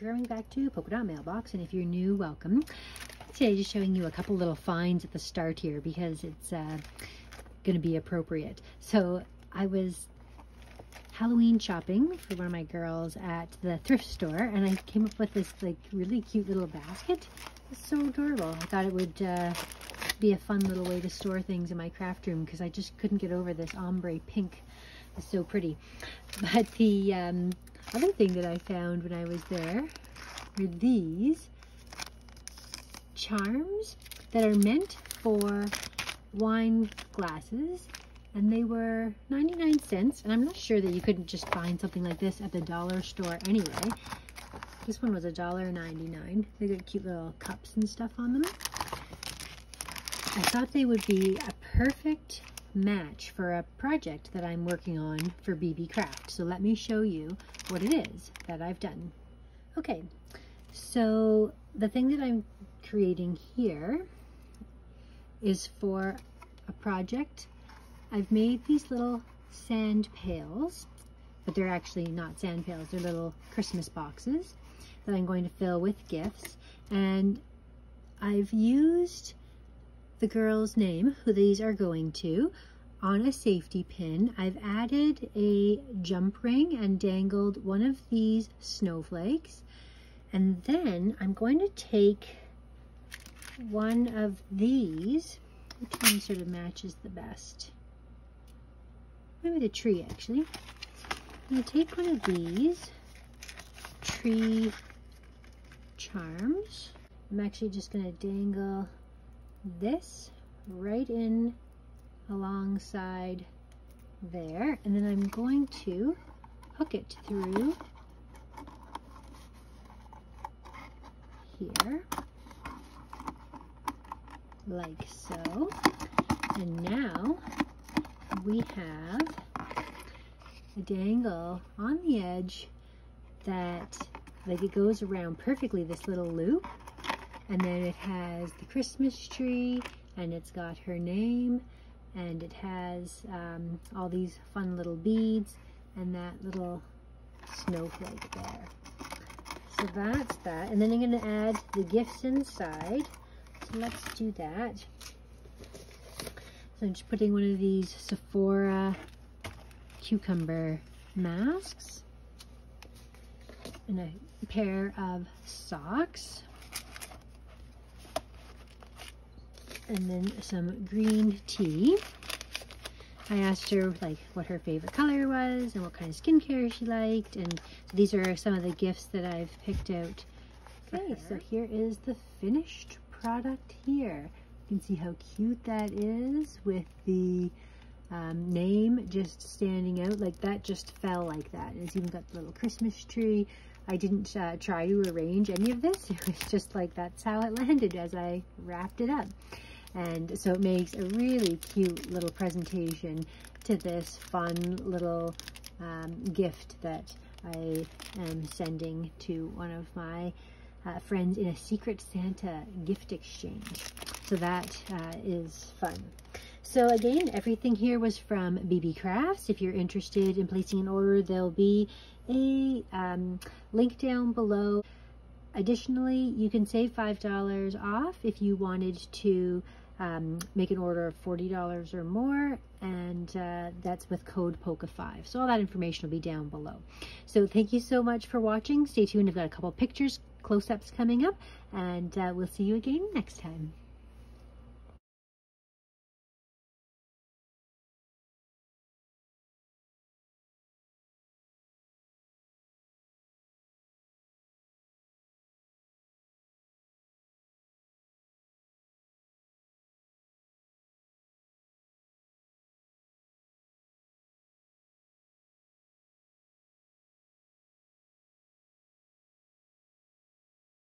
Thank you for coming back to Polka Dot Mailbox, and if you're new, welcome. Today just showing you a couple little finds at the start here because it's going to be appropriate. So I was Halloween shopping for one of my girls at the thrift store, and I came up with this like really cute little basket. It's so adorable. I thought it would be a fun little way to store things in my craft room because I just couldn't get over this ombre pink. It's so pretty. But the other thing that I found when I was there were these charms that are meant for wine glasses, and they were 99 cents, and I'm not sure that you couldn't just find something like this at the dollar store anyway. This one was $1.99. They got cute little cups and stuff on them. I thought they would be a perfect match for a project that I'm working on for BeeBeeCraft. So let me show you what it is that I've done. Okay, so the thing that I'm creating here is for a project. I've made these little sand pails, but they're actually not sand pails, they're little Christmas boxes that I'm going to fill with gifts. And I've used the girl's name, who these are going to, on a safety pin. I've added a jump ring and dangled one of these snowflakes. And then I'm going to take one of these. Which one sort of matches the best? Maybe the tree, actually. I'm going to take one of these tree charms. I'm actually just going to dangle this right in alongside there, and then I'm going to hook it through here like so. And now we have a dangle on the edge that like it goes around perfectly, this little loop. And then it has the Christmas tree, and it's got her name, and it has all these fun little beads and that little snowflake there. So that's that. And then I'm going to add the gifts inside. So let's do that. So I'm just putting one of these Sephora cucumber masks and a pair of socks. And then some green tea. I asked her like what her favorite color was and what kind of skincare she liked, and these are some of the gifts that I've picked out. Okay, so here is the finished product here. You can see how cute that is with the name just standing out. Like that just fell like that. And it's even got the little Christmas tree. I didn't try to arrange any of this. It was just like that's how it landed as I wrapped it up. And so it makes a really cute little presentation to this fun little gift that I am sending to one of my friends in a Secret Santa gift exchange. So that is fun. So again, everything here was from BeeBeeCraft. If you're interested in placing an order, there'll be a link down below. Additionally, you can save $5 off if you wanted to make an order of $40 or more, and that's with code POLKA5. So all that information will be down below. So thank you so much for watching. Stay tuned, I've got a couple pictures, close-ups coming up, and we'll see you again next time.